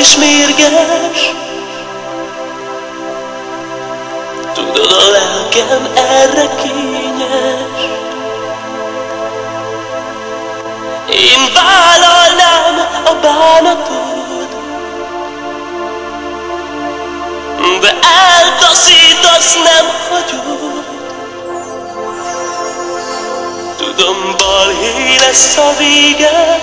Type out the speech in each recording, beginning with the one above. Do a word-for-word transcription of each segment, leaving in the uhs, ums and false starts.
ismérges. Tudod, a lelkem erre kényes. Én vállalnám a bánatod, de eltaszítasz, nem hagyod. Tudom, balhé lesz a vége,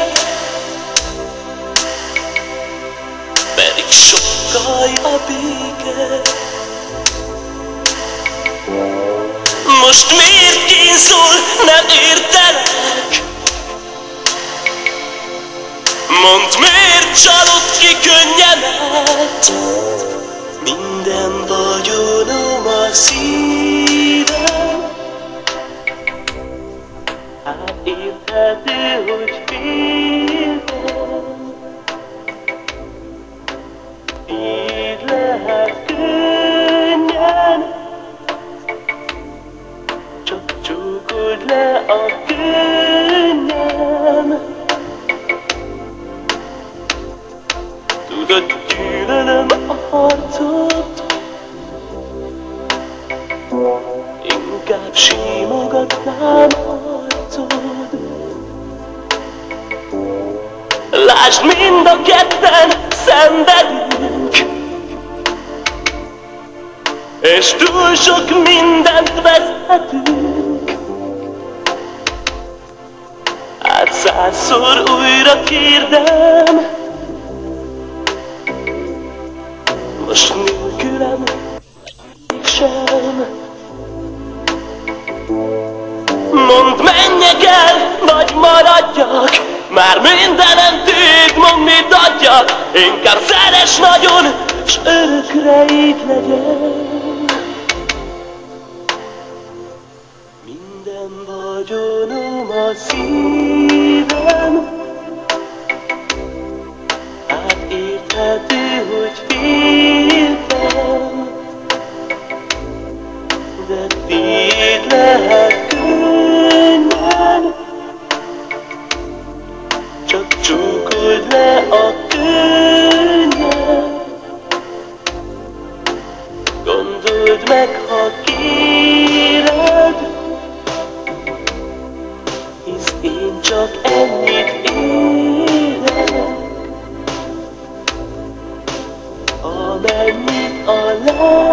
pedig sokkal a béke. Most miért kínzol, nem értelek? Mondd, miért csalod ki könnyemet? Minden vagyonom a szívem. Hát érthető, hogy féltem. Így lehet könnyen, csak csukod le a könnyem. Tudod, gyűlölöm a harcot, inkább simogatnám arcod. Lásd, mind a ketten szenvedünk, és túl sok mindent vezetünk. Hát százszor újra kérdem, most nélkülem sem. Mondd, menjek el, vagy maradjak, már mindenem tűk, mondd, mit adjak. Inkább szeres nagyon, s örökre így legyen. Minden vagyonom a szívem, hát érthető, hogy féltem, de tiéd lehet könnyen, csak csukod le a könnyed. Gondold meg, ha kéred, hisz én csak ennyit érek, amennyit a lelkem.